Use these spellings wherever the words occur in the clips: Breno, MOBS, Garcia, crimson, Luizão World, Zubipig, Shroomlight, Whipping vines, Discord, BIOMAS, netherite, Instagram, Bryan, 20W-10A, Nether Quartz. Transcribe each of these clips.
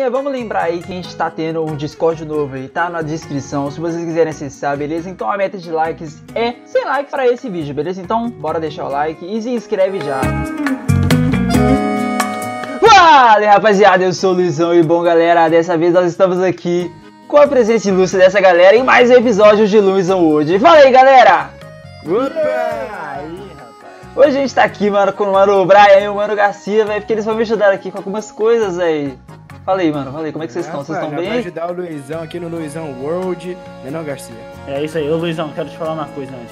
galerinha, vamos lembrar aí que a gente tá tendo um Discord novo aí, tá na descrição, se vocês quiserem acessar, beleza? Então a meta de likes é 100 likes pra esse vídeo, beleza? Então bora deixar o like e se inscreve já. Fala, rapaziada, eu sou o Luizão e bom, galera, dessa vez nós estamos aqui com a presença ilustre dessa galera em mais um episódio de Luizão World. Fala aí, galera! Hoje a gente tá aqui, mano, com o mano Bryan e o mano Garcia, velho, porque eles vão me ajudar aqui com algumas coisas, aí. Fala aí, mano, fala aí, como é que vocês estão? Vocês estão bem? Eu vou ajudar o Luizão aqui no Luizão World, menor Garcia. É isso aí, ô Luizão, quero te falar uma coisa antes.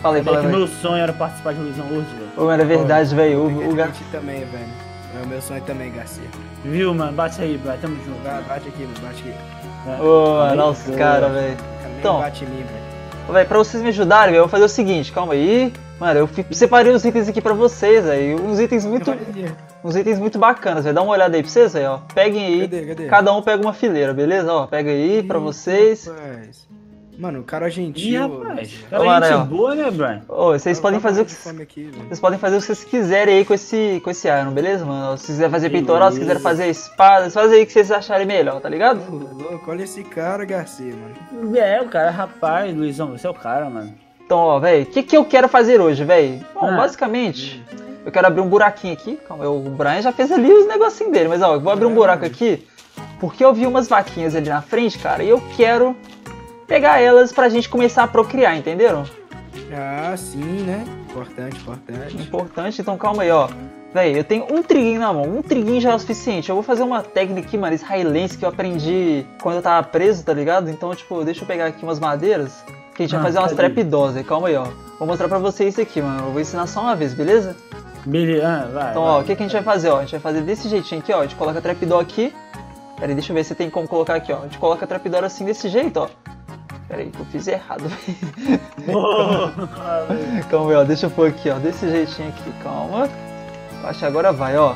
Fala aí, fala aí. Meu sonho era participar de Luizão World, velho. Ô, mano, é verdade, velho. O Garcia também, velho. É o meu sonho também, Garcia. Viu, mano? Bate aí, bate. Tamo junto. Bate aqui, mano. Bate aqui. Ô, nossa, cara, velho. Então, bate em mim, velho. Véi, pra vocês me ajudarem, eu vou fazer o seguinte. Calma aí. Mano, eu separei uns itens aqui pra vocês, aí. Uns itens muito bacanas, velho. Dá uma olhada aí pra vocês, velho. Peguem aí. Cadê? Cada um pega uma fileira, beleza? Ó, pega aí pra vocês. Rapaz. Mano, o cara é gentil. Ih, rapaz, cara é gente boa, né, Bryan? Ô, vocês podem fazer o que vocês quiserem aí com esse iron, beleza, mano? Se quiser fazer peitoral, se quiser fazer espada, faz aí o que vocês acharem melhor, tá ligado? Louco, olha esse cara, Garcia, mano. É, o cara, rapaz, Luizão, você é o cara, mano. Então, ó, velho, o que eu quero fazer hoje, velho? Bom, basicamente, eu quero abrir um buraquinho aqui. Calma, o Bryan já fez ali os negocinhos dele, mas ó, eu vou abrir um buraco aqui, porque eu vi umas vaquinhas ali na frente, cara, e eu quero pegar elas pra gente começar a procriar, entenderam? Ah, sim, né? Importante, então calma aí, ó. Véi, eu tenho um triguinho na mão, um triguinho já é o suficiente. Eu vou fazer uma técnica aqui, mano, israelense, que eu aprendi quando eu tava preso, tá ligado? Então, tipo, deixa eu pegar aqui umas madeiras, que a gente vai fazer umas trapdoors, calma aí, ó. Vou mostrar pra vocês isso aqui, mano, eu vou ensinar só uma vez, beleza? Beleza, vai. Então, ó, o que a gente vai fazer, ó? A gente vai fazer desse jeitinho aqui, ó, a gente coloca a trapdoor aqui. Pera aí, deixa eu ver se tem como colocar aqui, ó. A gente coloca a trapdoor assim, desse jeito, ó. Pera aí, que eu fiz errado, calma aí, ó, deixa eu pôr aqui, ó, desse jeitinho aqui, calma. Acho que agora vai, ó.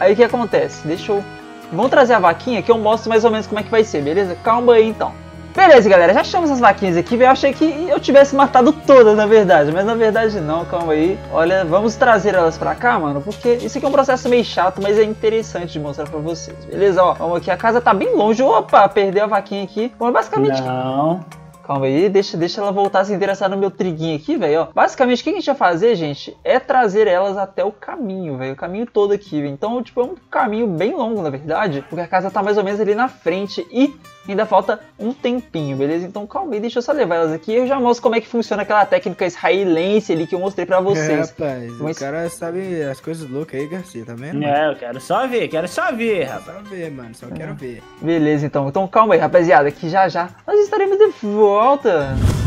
Aí o que acontece? Deixa eu... Vamos trazer a vaquinha que eu mostro mais ou menos como é que vai ser, beleza? Calma aí, então. Beleza, galera, já achamos essas vaquinhas aqui, velho. Eu achei que eu tivesse matado todas, na verdade. Mas na verdade não, calma aí. Olha, vamos trazer elas pra cá, mano, porque isso aqui é um processo meio chato, mas é interessante de mostrar pra vocês, beleza? Ó, vamos aqui, a casa tá bem longe. Opa, perdeu a vaquinha aqui. Bom, basicamente... Não... Calma aí, deixa ela voltar a se interessar no meu triguinho aqui, velho, ó. Basicamente, o que a gente vai fazer, gente, é trazer elas até o caminho, velho. O caminho todo aqui, velho. Então, tipo, é um caminho bem longo, na verdade. Porque a casa tá mais ou menos ali na frente e ainda falta um tempinho, beleza? Então, calma aí, deixa eu só levar elas aqui. Eu já mostro como é que funciona aquela técnica israelense ali que eu mostrei pra vocês. É, rapaz, mas... o cara sabe as coisas loucas aí, Garcia, tá vendo? É, eu quero só ver, rapaz. Só ver, mano, só quero ver. Beleza, então. Então, calma aí, rapaziada, que já nós estaremos de volta.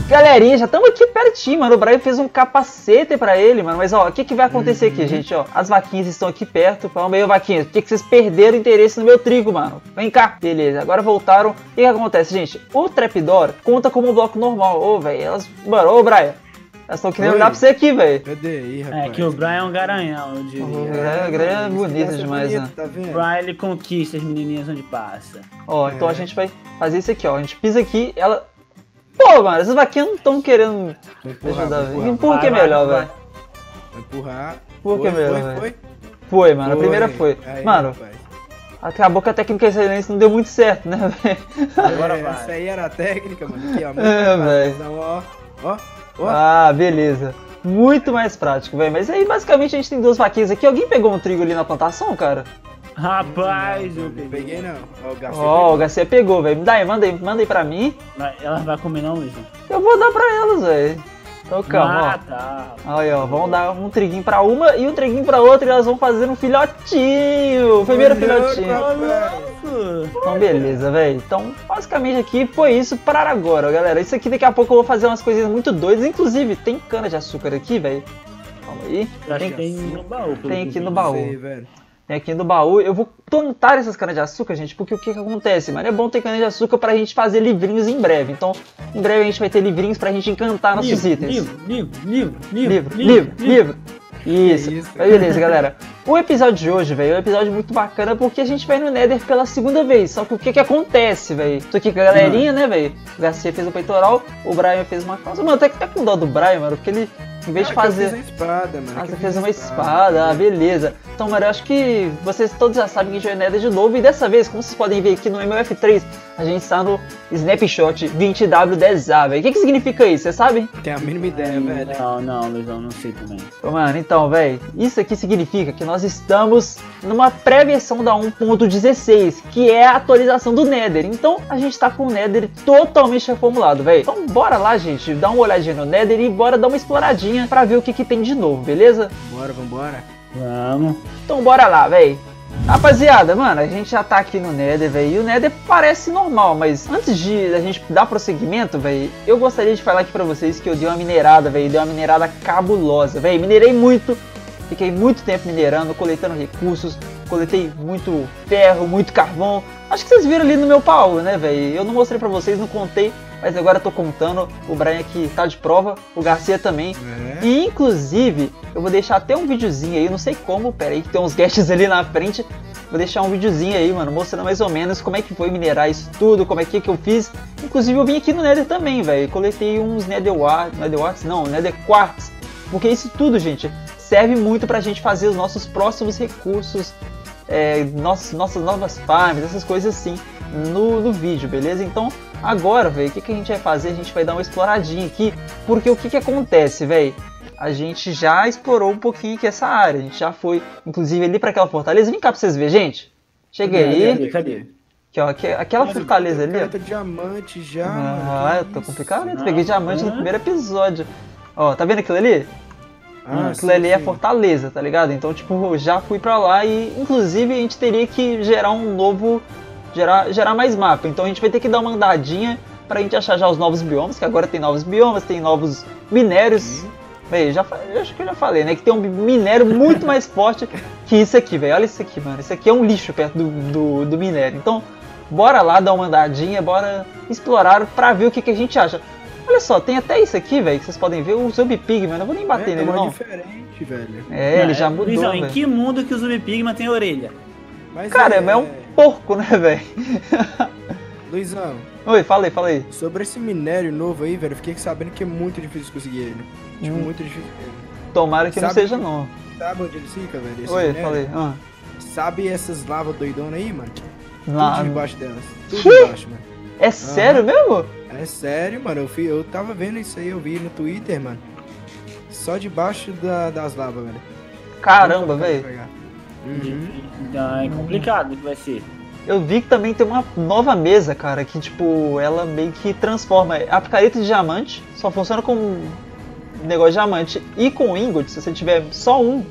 Galerinha, já estamos aqui pertinho, mano. O Bryan fez um capacete pra ele, mano. Mas, ó, o que vai acontecer aqui, gente, ó? As vaquinhas estão aqui perto. Calma aí, ô, vaquinhas. Por que vocês perderam interesse no meu trigo, mano? Vem cá. Beleza, agora voltaram. O que acontece, gente? O trapdoor conta como um bloco normal. Ô, velho, elas... Mano, ô, Bryan. Elas estão querendo olhar pra você aqui, velho. É que o Bryan é um garanhão, eu diria. O Bryan é bonito demais, né? Tá vendo? O Bryan, ele conquista as menininhas onde passa. Ó, então a gente vai fazer isso aqui, ó. A gente pisa aqui, ela... Pô, mano, essas vaquinhas não estão querendo... Empurra que é melhor, velho. Empurrar. Empurra que é melhor, velho. Foi, mano. A primeira foi. Mano... Acabou que a técnica excelência não deu muito certo, né, velho? Agora vai. Essa aí era a técnica, mano. Aqui, ó. Ó. Ah, beleza. Muito mais prático, velho. Mas aí, basicamente, a gente tem duas vaquinhas aqui. Alguém pegou um trigo ali na plantação, cara? Rapaz, não, eu peguei. Não. Ó, o Garcia pegou, velho. Manda aí pra mim. Ela vai comer não, Luiz? Eu vou dar pra elas, velho. Então calma, ó. Tá. Aí, ó, vão dar um triguinho pra uma e um triguinho pra outra e elas vão fazer um filhotinho. O primeiro filhotinho. Então, beleza, velho. Então, basicamente aqui foi isso para agora, galera. Isso aqui daqui a pouco eu vou fazer umas coisinhas muito doidas. Inclusive, tem cana de açúcar aqui, velho. Calma aí. Tem aqui no baú. Tem aqui no baú. Eu vou plantar essas canas de açúcar, gente, porque o que acontece, mano? É bom ter cana de açúcar pra gente fazer livrinhos em breve. Então, em breve a gente vai ter livrinhos pra gente encantar nossos itens. Livro. Isso. Mas beleza, galera. O episódio de hoje, velho, é um episódio muito bacana porque a gente vai no Nether pela segunda vez. Só que o que acontece, velho? Tô aqui com a galerinha, né, velho? O Garcia fez o peitoral, o Bryan fez uma calça. Mano, até que tá com dó do Bryan, mano, porque ele, em vez de fazer... Ele fez uma espada, mano. Ah, você fez uma espada. Ah, beleza. Então, galera, eu acho que vocês todos já sabem que a gente é Nether de novo. E dessa vez, como vocês podem ver aqui no MF3, a gente está no Snapshot 20W-10A, velho. O que que significa isso? Você sabe? Tem a mínima ideia, velho. Não, Luizão, não sei também. Então, mano, velho, isso aqui significa que nós estamos numa pré-versão da 1.16, que é a atualização do Nether. Então, a gente tá com o Nether totalmente reformulado, velho. Então, bora lá, gente, dar uma olhadinha no Nether e bora dar uma exploradinha pra ver o que que tem de novo, beleza? Bora, vambora. Vamos. Então bora lá, véi. Rapaziada, mano, a gente já tá aqui no Nether, véi. E o Nether parece normal, mas antes de a gente dar prosseguimento, véi, eu gostaria de falar aqui pra vocês que eu dei uma minerada, véi. Dei uma minerada cabulosa, véi. Minerei muito. Fiquei muito tempo minerando, coletando recursos. Coletei muito ferro, muito carvão. Acho que vocês viram ali no meu pau, né, véi? Eu não mostrei pra vocês, não contei. Mas agora eu tô contando, o Bryan aqui tá de prova, o Garcia também. É. E inclusive, eu vou deixar até um videozinho aí, eu não sei como, pera aí que tem uns gadgets ali na frente. Vou deixar um videozinho aí, mano, mostrando mais ou menos como é que foi minerar isso tudo, como é que eu fiz. Inclusive eu vim aqui no Nether também, velho, coletei uns Nether Quartz. Porque isso tudo, gente, serve muito pra gente fazer os nossos próximos recursos, nossas novas farms, essas coisas assim, no vídeo, beleza? Então, agora, velho, o que que a gente vai fazer? A gente vai dar uma exploradinha aqui, porque o que que acontece, velho? A gente já explorou um pouquinho aqui essa área, a gente já foi, inclusive, ali pra aquela fortaleza. Vem cá pra vocês verem, gente. Chega aí. Cadê? Aqui, ó, aquela fortaleza ali, ó. Diamante já. Ah, eu tô complicado, né? Peguei diamante no primeiro episódio. Ó, tá vendo aquilo ali? Aquilo ali é a fortaleza, tá ligado? Então, tipo, eu já fui pra lá e, inclusive, a gente teria que gerar um novo... Gerar mais mapa, então a gente vai ter que dar uma andadinha pra gente achar já os novos biomas, que agora tem novos biomas, tem novos minérios. Véi, eu acho que eu já falei, né, que tem um minério muito mais forte que isso aqui, velho. Olha isso aqui, mano, isso aqui é um lixo perto do minério. Então, bora lá dar uma andadinha, bora explorar pra ver o que que a gente acha. Olha só, tem até isso aqui, velho, que vocês podem ver, o Zubipig, mano, eu vou nem bater nele, não. Diferente, velho. É, ele já mudou, Luizão, em que mundo que o Zubipig tem orelha? Mas cara, é um porco, né, velho? Luizão. Oi, fala aí. Sobre esse minério novo aí, velho, eu fiquei sabendo que é muito difícil conseguir ele. Tipo, muito difícil. Tomara que não seja. Sabe onde ele fica, velho? Oi, falei. Sabe essas lavas doidonas aí, mano? Tudo debaixo delas. Tudo debaixo, mano. É sério mesmo? É sério, mano. Eu tava vendo isso aí, eu vi no Twitter, mano. Só debaixo das lavas, velho. Caramba, velho. Então é complicado que vai ser. Eu vi que também tem uma nova mesa, cara, que tipo, ela meio que transforma a picareta de diamante, só funciona com um negócio de diamante e com ingot, se você tiver só um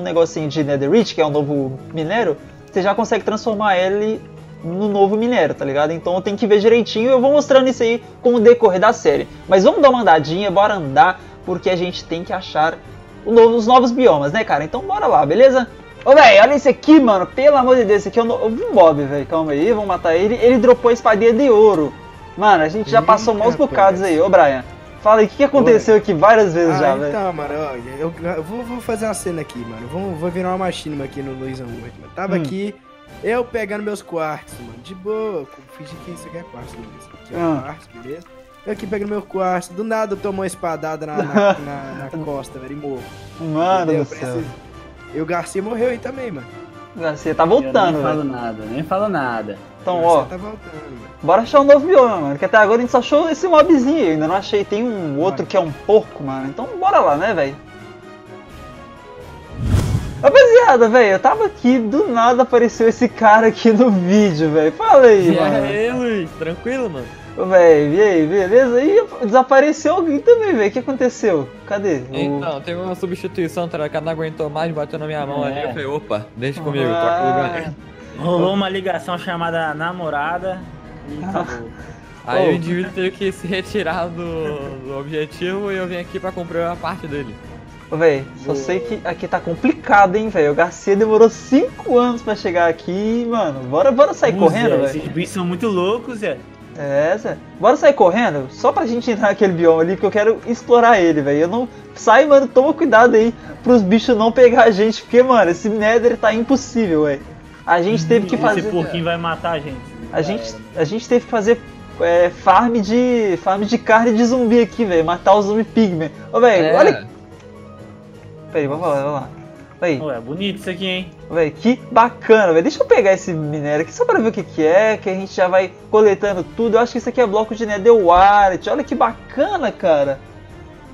negocinho de netherite, que é um novo minério, você já consegue transformar ele no novo minério, tá ligado? Então tem que ver direitinho, eu vou mostrando isso aí com o decorrer da série. Mas vamos dar uma andadinha, bora andar, porque a gente tem que achar os novos biomas, né, cara? Então bora lá, beleza? Ô, velho, olha isso aqui, mano. Pelo amor de Deus, isso aqui é um mob, velho. Calma aí, vamos matar ele. Ele dropou a espadinha de ouro. Mano, a gente já passou maus bocados aí. Ô, Bryan, fala aí, o que aconteceu aqui várias vezes já, velho? Então, mano, eu vou fazer uma cena aqui, mano. Vou virar uma machinima aqui no Luizão World. Tava aqui, eu pegando meus quartos, mano. De boa, fingi que isso aqui é quartzo, beleza? Aqui é quartzo, beleza? Eu aqui pego meu quarto, do nada eu tomo uma espadada na costa, velho, e morro. Mano do céu. E o Garcia morreu aí também, mano. O Garcia tá voltando, velho. Nem falo nada. Então, ó, tá voltando, bora achar um novo bioma, mano, que até agora a gente só achou esse mobzinho, eu ainda não achei. Tem um outro que é um porco, mano, então bora lá, né, velho. Rapaziada, velho, eu tava aqui, do nada apareceu esse cara aqui no vídeo, velho. Fala aí, mano. E aí, Luiz, tranquilo, mano? Véi, e aí, beleza? E desapareceu alguém também, velho. O que aconteceu? Cadê? Então, teve uma substituição, tá? O cara não aguentou mais, bateu na minha mão ali. Eu falei, opa, deixa comigo, toca o lugar. Rolou uma ligação chamada namorada e acabou. Aí o indivíduo teve que se retirar do objetivo e eu vim aqui pra cumprir a parte dele. Véi, só sei que aqui tá complicado, hein, velho. O Garcia demorou 5 anos pra chegar aqui, mano. Bora sair correndo, velho. Esses bichos são muito loucos, Zé. Bora sair correndo, só pra gente entrar naquele bioma ali, porque eu quero explorar ele, velho. Eu não... Sai, mano, toma cuidado aí pros bichos não pegar a gente, porque, mano, esse Nether tá impossível, velho. A gente teve que fazer... Esse porquinho vai matar a gente. A gente teve que fazer farm de carne de zumbi aqui, velho. Matar o zumbi pigman. Ô, velho, olha... Peraí, vamos lá. Véi. Ué, bonito isso aqui, hein? Véi, que bacana, véi. Deixa eu pegar esse minério aqui só pra ver o que que é, que a gente já vai coletando tudo. Eu acho que isso aqui é bloco de Nether Warts. Olha que bacana, cara.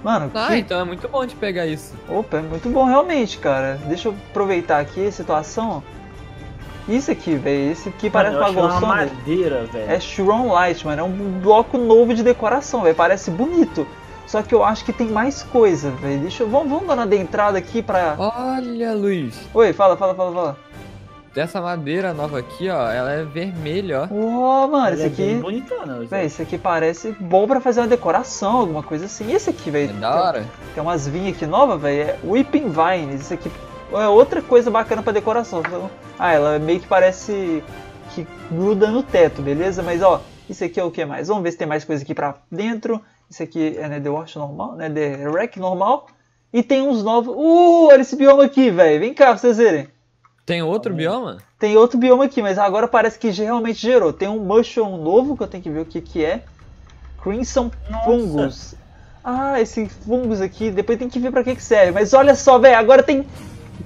Mano, ah, que... então é muito bom de pegar isso. Opa, é muito bom realmente, cara. Deixa eu aproveitar aqui a situação. Isso aqui, velho. Esse aqui parece uma golsona. É madeira, velho. É Shroomlight, mano. É um bloco novo de decoração, velho. Parece bonito. Só que eu acho que tem mais coisa, velho. Deixa eu... Vamos dar uma adentrada aqui pra... Olha, Luiz. Oi, fala. Dessa madeira nova aqui, ó. Ela é vermelha, ó. Uou, mano. Ela esse aqui... é bonitona, velho. Esse aqui parece bom pra fazer uma decoração, alguma coisa assim. E esse aqui, velho? É da hora. Tem umas vinhas aqui novas, velho. É Whipping Vines. Esse aqui... é outra coisa bacana pra decoração. Ah, ela meio que parece que gruda no teto, beleza? Mas ó, isso aqui é o que mais? Vamos ver se tem mais coisa aqui pra dentro. Isso aqui é Nether Warts normal, Nether Wreck normal. E tem uns novos... olha esse bioma aqui, velho. Vem cá pra vocês verem. Tem outro bioma? Tem outro bioma aqui, mas agora parece que realmente gerou. Tem um mushroom novo que eu tenho que ver o que que é. Crimson fungus. Ah, esse fungus aqui, depois tem que ver pra que que serve. Mas olha só, velho, agora tem...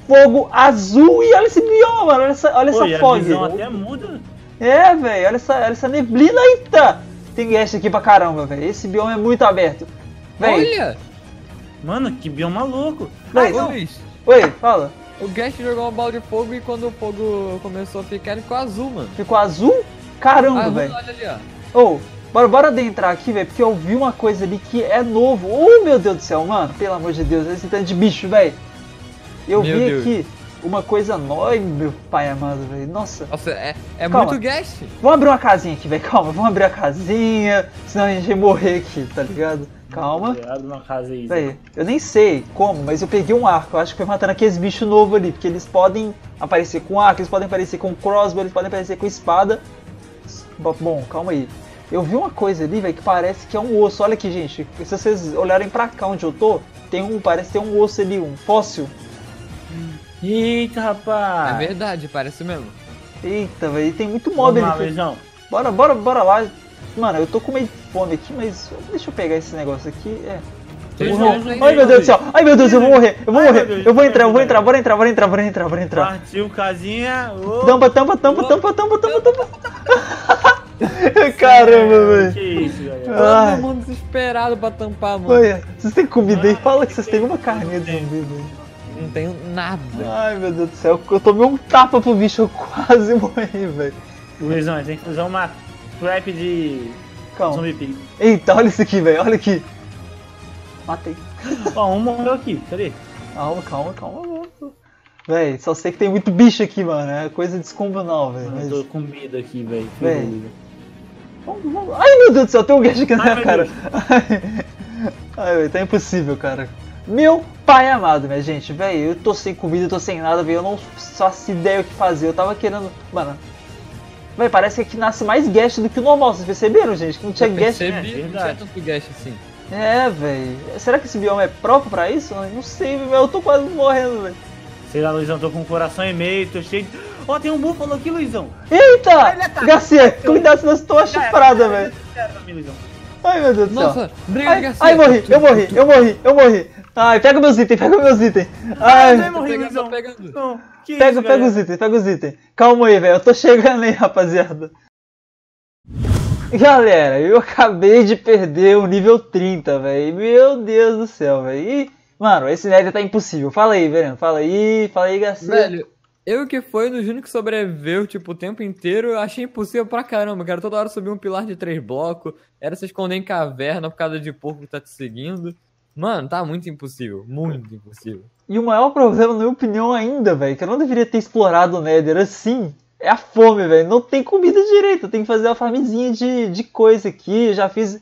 fogo azul e olha esse bioma, mano. Olha essa fog. A visão até muda. É, velho. Olha essa neblina. Eita! Tem guest aqui pra caramba, velho. Esse bioma é muito aberto. Véio. Olha! Mano, que bioma louco. Vai, Oi, fala. O guest jogou uma bola de fogo e quando o fogo começou a ficar, ele ficou azul, mano. Ficou azul? Caramba, velho. Olha ali, ó. Bora adentrar aqui, velho, porque eu vi uma coisa ali que é novo. Oh, meu Deus do céu, mano. Pelo amor de Deus. Esse tanto de bicho, velho. Eu vi aqui uma coisa nova, meu pai amado, velho. Nossa, é muito guest. Vamos abrir uma casinha aqui, velho. Calma, vamos abrir a casinha, senão a gente vai morrer aqui, tá ligado? Calma. Eu nem sei como, mas eu peguei um arco. Eu acho que foi matando aqueles bichos novos ali, porque eles podem aparecer com arco, eles podem aparecer com crossbow, eles podem aparecer com espada. Bom, calma aí. Eu vi uma coisa ali, velho, que parece que é um osso. Olha aqui, gente. Se vocês olharem pra cá onde eu tô, tem um, parece ter um osso ali, um fóssil. Eita, rapaz! É verdade, parece mesmo. Eita, velho, tem muito mob ali. Bora lá. Mano, eu tô com meio de fome aqui, mas deixa eu pegar esse negócio aqui. Ai, meu Deus do céu! Ai, meu Deus, eu vou morrer! Eu vou entrar. Partiu, casinha! Tampa! Caramba, velho. Que isso, galera? Todo mundo desesperado pra tampar, mano. Vocês têm comida aí? Fala que vocês têm uma carninha de zumbi, velho. Não tenho nada. Ai, meu Deus do céu. Eu tomei um tapa pro bicho. Eu quase morri, velho. Luizão, a gente tem que usar uma trap de Zubipig. Eita, olha isso aqui, velho. Olha aqui. Matei. Ó, um morreu aqui. Cadê? Calma. Véi, só sei que tem muito bicho aqui, mano. É coisa descomunal, velho. Eu tô com medo aqui, velho. Ai, meu Deus do céu. Tem um gajo aqui na minha cara. Ai, velho. Tá impossível, cara. Meu pai amado, minha gente, velho, eu tô sem comida, eu tô sem nada, velho, eu não faço ideia o que fazer, eu tava querendo, mano, velho, parece que aqui nasce mais guest do que o normal, vocês perceberam, gente, que não tinha guest. Não tinha tanto guest assim. É, velho, será que esse bioma é próprio pra isso? Eu não sei, velho, eu tô quase morrendo, velho. Sei lá, Luizão, tô com o coração e meio, tô cheio de... Ó, tem um búfalo aqui, Luizão. Eita, Garcia, cuidado, senão eu tô achifrada, velho. Ai, meu Deus do céu. Nossa, briga, Garcia. Ai, eu morri. Ai, pega meus itens. Ai, não. Pega os itens. Calma aí, velho. Eu tô chegando aí, rapaziada. Galera, eu acabei de perder o nível 30, velho. Meu Deus do céu, velho. Mano, esse Nether tá impossível. Fala aí, velho. Fala aí, Garcia. Velho, eu que foi no Júnior que sobreviveu, tipo, o tempo inteiro, eu achei impossível pra caramba, cara. Toda hora subir um pilar de 3 blocos, era se esconder em caverna por causa de porco que tá te seguindo. Mano, tá muito impossível. E o maior problema, na minha opinião ainda, velho, que eu não deveria ter explorado o Nether assim, é a fome, velho. Não tem comida direito, eu tenho que fazer uma farmzinha de coisa aqui. Eu já fiz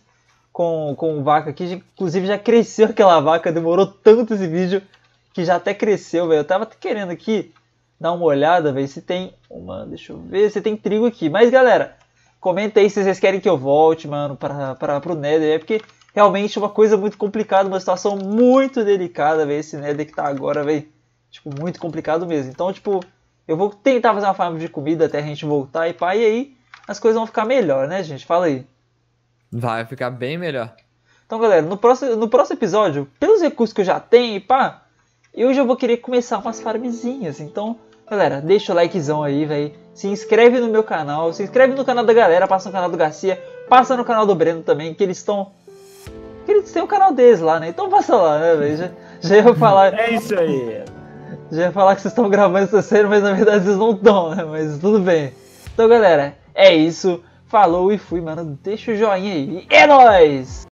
com vaca aqui, inclusive já cresceu aquela vaca, demorou tanto esse vídeo que já até cresceu, velho. Eu tava querendo aqui dar uma olhada, velho, se tem uma, deixa eu ver, se tem trigo aqui. Mas, galera, comenta aí se vocês querem que eu volte, mano, pro Nether, é porque... realmente uma coisa muito complicada, uma situação muito delicada, velho, esse Nether que tá agora, velho, tipo, muito complicado mesmo. Então, tipo, eu vou tentar fazer uma farm de comida até a gente voltar e pá, e aí as coisas vão ficar melhor, né, gente? Fala aí. Vai ficar bem melhor. Então, galera, no próximo episódio, pelos recursos que eu já tenho e pá, E hoje eu vou querer começar umas farmzinhas, então, galera, deixa o likezão aí, velho. Se inscreve no meu canal, se inscreve no canal da galera, passa no canal do Garcia, passa no canal do Breno também, que eles estão... Eles têm o canal deles lá, né? Então passa lá, né, velho? Já ia falar... É isso aí! Já ia falar que vocês estão gravando essa série, mas na verdade vocês não estão, né? Mas tudo bem. Então, galera, é isso. Falou e fui, mano. Deixa o joinha aí. É nóis!